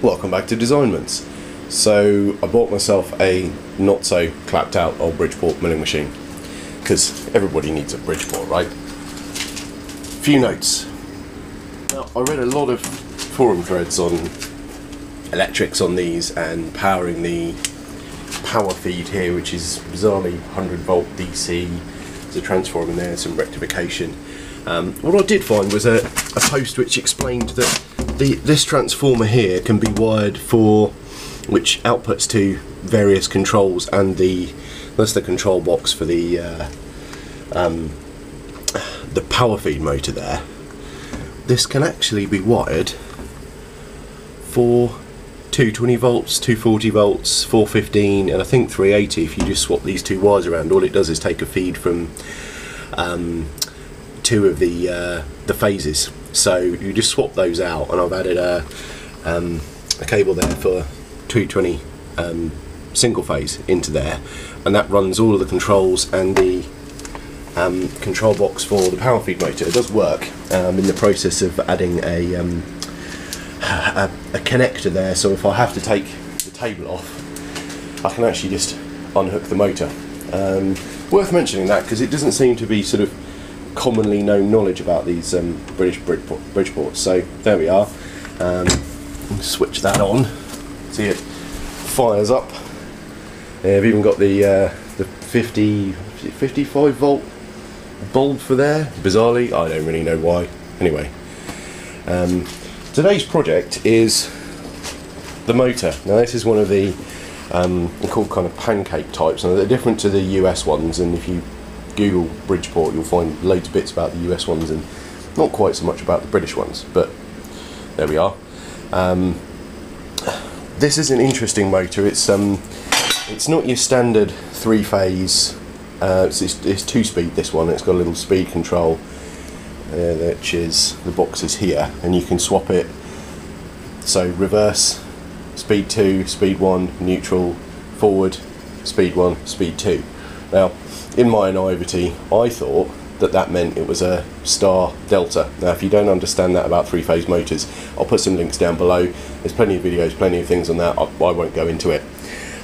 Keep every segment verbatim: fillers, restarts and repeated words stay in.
Welcome back to Designments. So I bought myself a not so clapped out old Bridgeport milling machine, because everybody needs a Bridgeport, right? Few notes. Now, I read a lot of forum threads on electrics on these and powering the power feed here, which is bizarrely one hundred volt D C. There's a transformer in there, some rectification. Um, what I did find was a, a post which explained that the, this transformer here can be wired for, which outputs to various controls, and the that's the control box for the uh, um, the power feed motor there. This can actually be wired for two twenty volts, two forty volts, four fifteen, and I think three eighty. If you just swap these two wires around, all it does is take a feed from um, two of the uh, the phases, so you just swap those out. And I've added a, um, a cable there for two twenty um, single phase into there, and that runs all of the controls and the um, control box for the power feed motor. It does work. Um, in the process of adding a, um, a a connector there, so if I have to take the table off, I can actually just unhook the motor. Um, worth mentioning that, because it doesn't seem to be sort of commonly known knowledge about these um, British Bridgeport, Bridgeports, so there we are. Um, switch that on, see it fires up. Yeah, I've even got the uh, the fifty, fifty-five volt bulb for there. Bizarrely, I don't really know why. Anyway, um, today's project is the motor. Now this is one of the um, called kind of pancake types, and they're different to the U S ones, and if you Google Bridgeport, you'll find loads of bits about the U S ones and not quite so much about the British ones, but there we are. Um, this is an interesting motor. It's um, it's not your standard three-phase. Uh, it's, it's, it's two-speed. This one. It's got a little speed control, uh, which is the box is here, and you can swap it. So reverse, speed two, speed one, neutral, forward, speed one, speed two. Now, in my naivety, I thought that that meant it was a star delta. Now, if you don't understand that about three-phase motors, I'll put some links down below. There's plenty of videos, plenty of things on that. I, I won't go into it.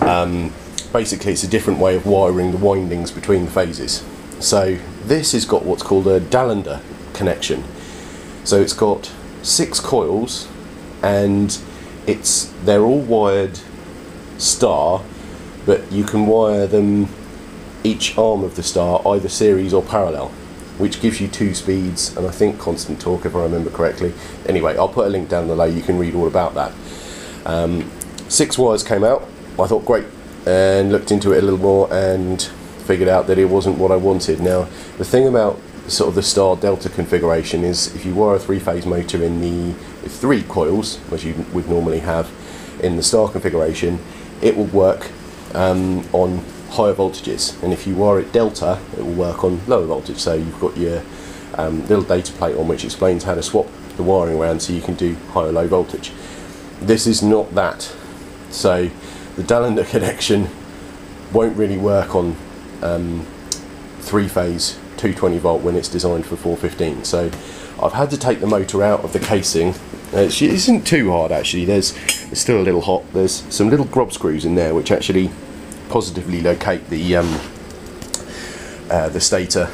Um, basically, it's a different way of wiring the windings between the phases. So this has got what's called a Dahlander connection. So it's got six coils, and it's they're all wired star, but you can wire them each arm of the star either series or parallel, which gives you two speeds and I think constant torque if I remember correctly. Anyway, I'll put a link down below, you can read all about that. Um, six wires came out, I thought great, and looked into it a little more and figured out that it wasn't what I wanted. Now the thing about sort of the star delta configuration is if you wire a three-phase motor in the with three coils, which you would normally have in the star configuration, it will work um, on higher voltages, and if you wire it delta, it will work on lower voltage. So you've got your um, little data plate on which explains how to swap the wiring around so you can do high or low voltage. This is not that, so the Dahlander connection won't really work on um, three phase two twenty volt when it's designed for four fifteen. So I've had to take the motor out of the casing. It isn't too hard actually, there's it's still a little hot, there's some little grub screws in there which actually positively locate the um, uh, the stator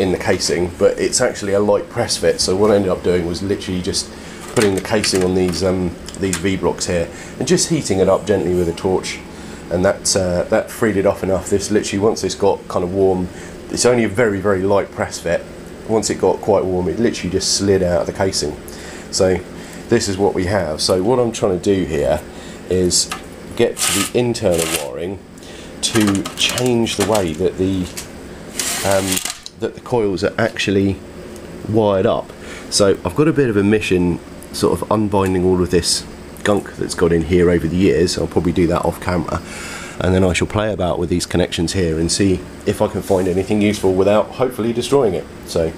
in the casing, but it's actually a light press fit. So what I ended up doing was literally just putting the casing on these um, these V blocks here and just heating it up gently with a torch, and that uh, that freed it off enough. This literally, once it's got kind of warm, it's only a very very light press fit. Once it got quite warm, it literally just slid out of the casing. So this is what we have. So what I'm trying to do here is get to the internal wiring to change the way that the um, that the coils are actually wired up. So I've got a bit of a mission, sort of unbinding all of this gunk that's got in here over the years. I'll probably do that off camera, and then I shall play about with these connections here and see if I can find anything useful without hopefully destroying it. So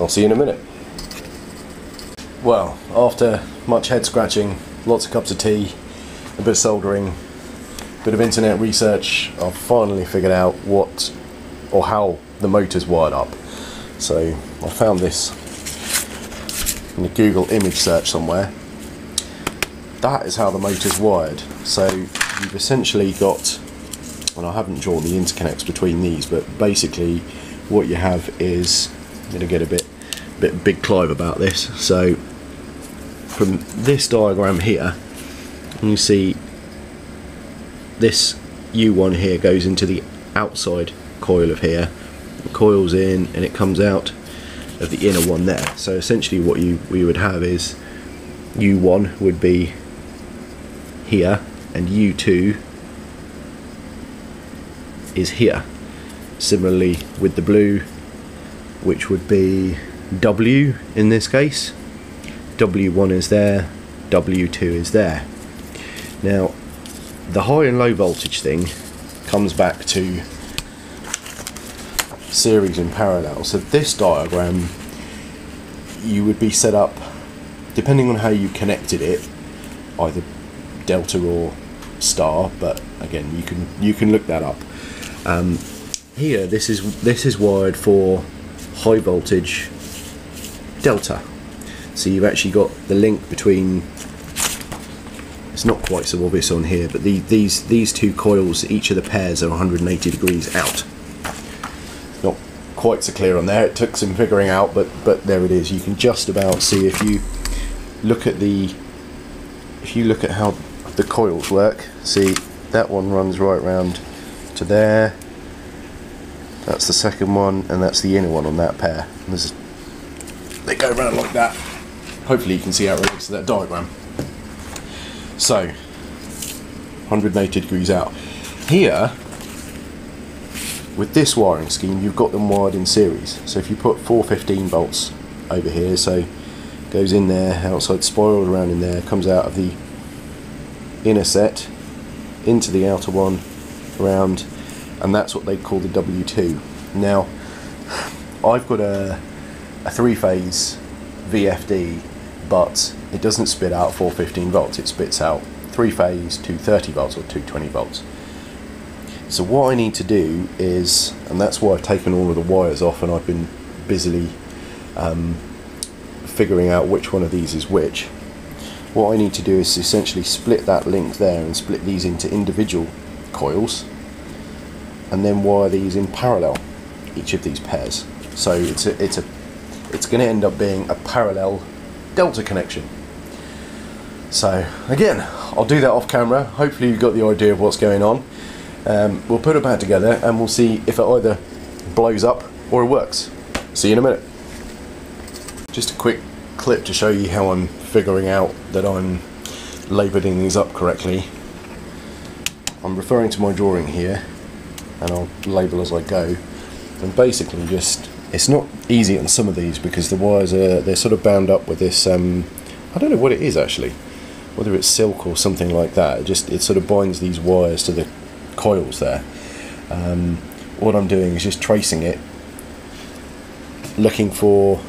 I'll see you in a minute. Well, after much head scratching, lots of cups of tea, a bit of soldering, bit of internet research, I've finally figured out what or how the motor's wired up. So I found this in a Google image search somewhere. that is how the motor's wired. So you've essentially got, and I haven't drawn the interconnects between these, but basically what you have is, I'm going to get a bit, bit big Clive about this. So from this diagram here, you see this U one here goes into the outside coil of here, it coils in and it comes out of the inner one there. So essentially what you we would have is U one would be here and U two is here. Similarly with the blue, which would be W in this case, W one is there, W two is there. Now the high and low voltage thing comes back to series in parallel. So this diagram, you would be set up depending on how you connected it, either delta or star, but again you can you can look that up. Um, here this is this is wired for high voltage delta, so you've actually got the link between, it's not quite so obvious on here, but the, these these two coils, each of the pairs are one hundred eighty degrees out. Not quite so clear on there, it took some figuring out, but but there it is. You can just about see if you look at the if you look at how the coils work. See, that one runs right round to there, that's the second one, and that's the inner one on that pair. And there's, they go round like that. Hopefully you can see how it relates to that diagram. So one hundred eighty degrees out. Here with this wiring scheme you've got them wired in series, so if you put four fifteen volts over here, so goes in there, outside, spiraled around in there, comes out of the inner set into the outer one around, and that's what they call the W two. Now I've got a, a three-phase V F D, but it doesn't spit out four fifteen volts, it spits out three-phase two thirty volts or two twenty volts. So what I need to do is, and that's why I've taken all of the wires off and I've been busily um, figuring out which one of these is which, what I need to do is essentially split that link there and split these into individual coils and then wire these in parallel, each of these pairs. So it's a, it's a, it's going to end up being a parallel delta connection. So again, I'll do that off camera. Hopefully you've got the idea of what's going on. Um, we'll put it back together and we'll see if it either blows up or it works. See you in a minute. Just a quick clip to show you how I'm figuring out that I'm labelling these up correctly. I'm referring to my drawing here and I'll label as I go, and basically just, it's not easy on some of these because the wires are, they're sort of bound up with this, um, I don't know what it is actually, whether it's silk or something like that. It just, it sort of binds these wires to the coils there. Um, what I'm doing is just tracing it, looking for,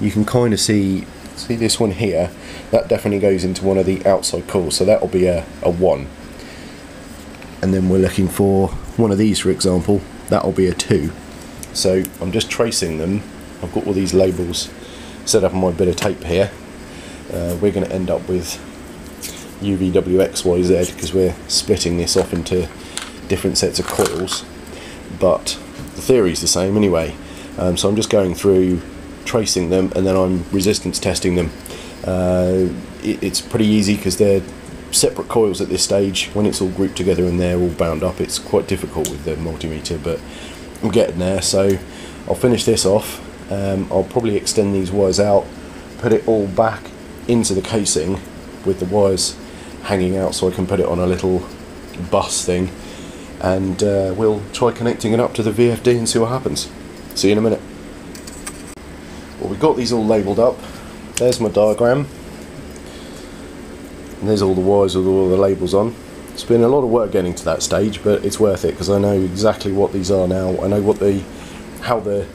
you can kind of see, see this one here, that definitely goes into one of the outside coils, so that will be a, a one. And then we're looking for one of these, for example, that will be a two. So I'm just tracing them. I've got all these labels set up on my bit of tape here. Uh, we're going to end up with U V W X Y Z because we're splitting this off into different sets of coils, but the theory is the same anyway. Um, so I'm just going through tracing them and then I'm resistance testing them. Uh, it, it's pretty easy because they're separate coils at this stage. When it's all grouped together and they're all bound up, it's quite difficult with the multimeter, but I'm getting there. So I'll finish this off. um, I'll probably extend these wires out, put it all back into the casing with the wires hanging out so I can put it on a little bus thing, and uh, we'll try connecting it up to the V F D and see what happens. See you in a minute. Well, we've got these all labelled up. There's my diagram and there's all the wires with all the labels on. It's been a lot of work getting to that stage, but it's worth it because I know exactly what these are now. I know what the, how the,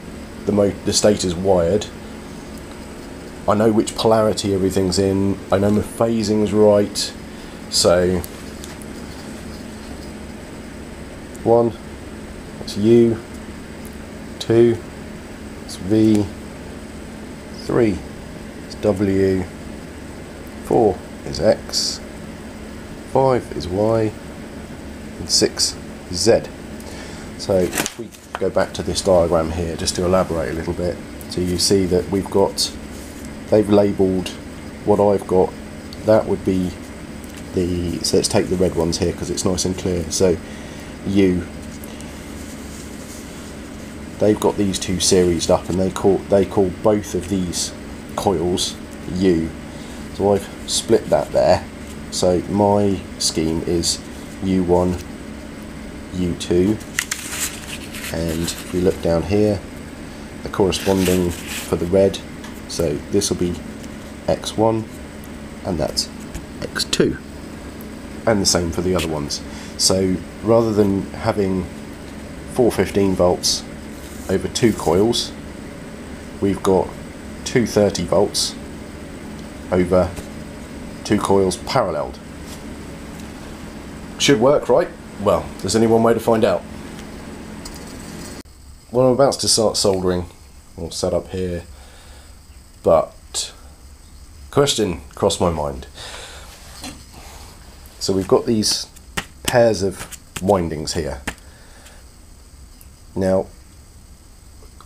the, mo the state is wired. I know which polarity everything's in. I know my phasing's right. So one, that's U. Two, it's V. Three, it's W. Four is X. five is Y, and six is Z. So if we go back to this diagram here just to elaborate a little bit, so you see that we've got, they've labelled what I've got, that would be the, so let's take the red ones here because it's nice and clear, so U, they've got these two seriesed up and they call, they call both of these coils U. So I've split that there, so my scheme is U one, U two, and if we look down here, the corresponding for the red, so this will be X one and that's X two, and the same for the other ones. So rather than having four fifteen volts over two coils, we've got two thirty volts over two coils paralleled. Should work, right? Well, there's only one way to find out. Well, I'm about to start soldering or set up here, but question crossed my mind. So we've got these pairs of windings here. Now,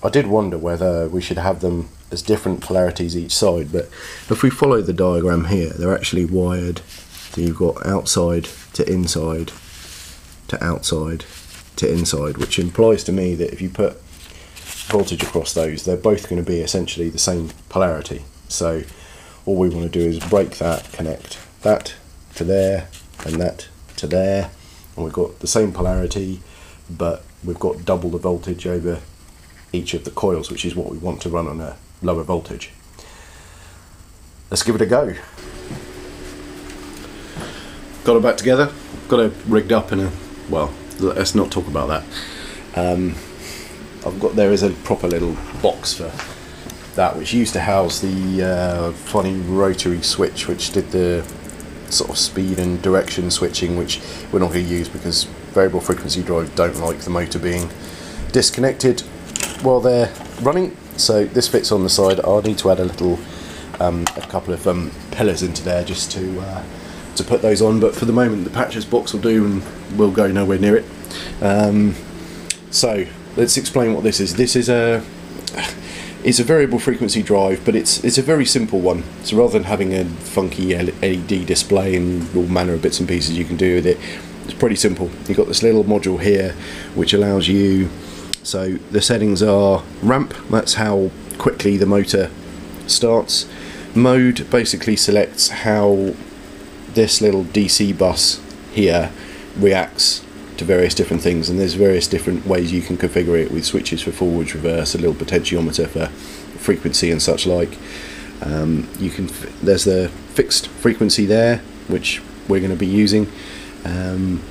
I did wonder whether we should have them as different polarities each side, but if we follow the diagram here, they're actually wired, so you've got outside to inside to outside to inside, which implies to me that if you put voltage across those, they're both going to be essentially the same polarity. So all we want to do is break that, connect that to there and that to there, and we've got the same polarity, but we've got double the voltage over each of the coils, which is what we want to run on a lower voltage. Let's give it a go. Got it back together, got it rigged up in a, well, let's not talk about that. Um, I've got, there is a proper little box for that, which used to house the uh, funny rotary switch, which did the sort of speed and direction switching, which we're not going to use because variable frequency drives don't like the motor being disconnected while they're running. So this fits on the side. I'll need to add a little, um, a couple of um, pillars into there just to uh, to put those on. But for the moment, the patches box will do, and we'll go nowhere near it. Um, so let's explain what this is. This is a it's a variable frequency drive, but it's it's a very simple one. So rather than having a funky L E D display and all manner of bits and pieces you can do with it, it's pretty simple. You've got this little module here, which allows you. So the settings are ramp, that's how quickly the motor starts. Mode basically selects how this little D C bus here reacts to various different things, and there's various different ways you can configure it with switches for forwards, reverse, a little potentiometer for frequency and such like. Um, you can f there's the fixed frequency there, which we're going to be using. Um,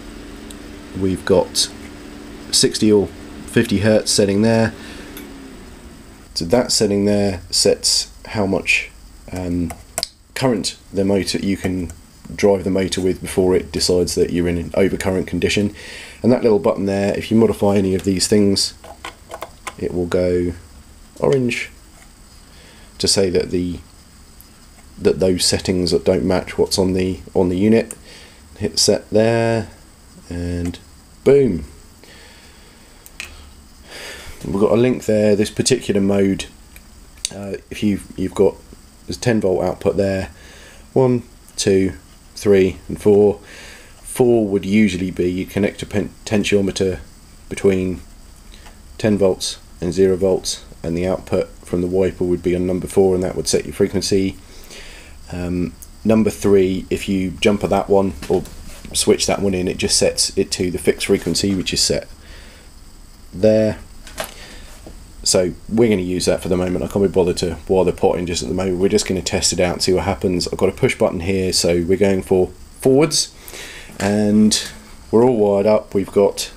we've got sixty or fifty hertz setting there, so that setting there sets how much um, current the motor you can drive the motor with before it decides that you're in an overcurrent condition. And that little button there, if you modify any of these things, it will go orange to say that the that those settings that don't match what's on the on the unit. Hit set there, and boom. We've got a link there. This particular mode, uh, if you've you've got there's ten volt output there, one, two, three, and four. Four would usually be you connect a potentiometer between ten volts and zero volts, and the output from the wiper would be on number four, and that would set your frequency. Um, number three, if you jumper that one or switch that one in, it just sets it to the fixed frequency, which is set there. So we're going to use that for the moment. I can't be bothered to wire the pot in just at the moment. We're just going to test it out and see what happens. I've got a push button here, so we're going for forwards. And we're all wired up. We've got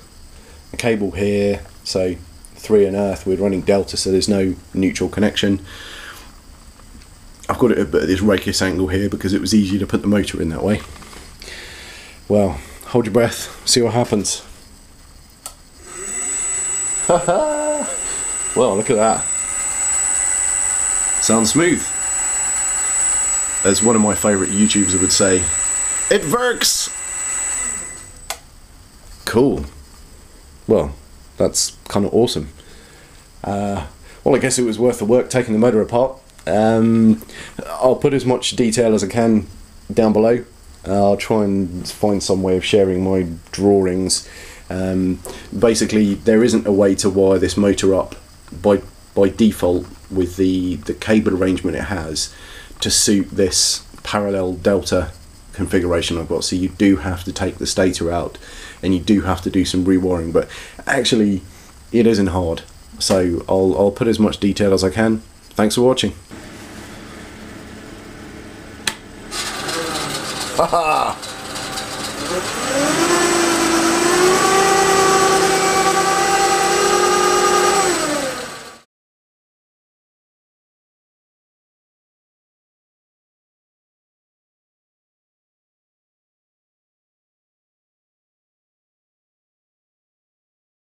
a cable here, so three and earth. We're running delta, so there's no neutral connection. I've got it at this radius angle here because it was easier to put the motor in that way. Well, hold your breath, see what happens. Ha! Well, look at that. Sounds smooth. As one of my favourite YouTubers would say, it works! cool. Well, that's kind of awesome. Uh, well, I guess it was worth the work taking the motor apart. Um, I'll put as much detail as I can down below. Uh, I'll try and find some way of sharing my drawings. Um, basically, there isn't a way to wire this motor up by by default with the the cable arrangement it has to suit this parallel delta configuration I've got. So you do have to take the stator out, and you do have to do some rewiring. But actually, it isn't hard. So I'll I'll put as much detail as I can. Thanks for watching. Haha!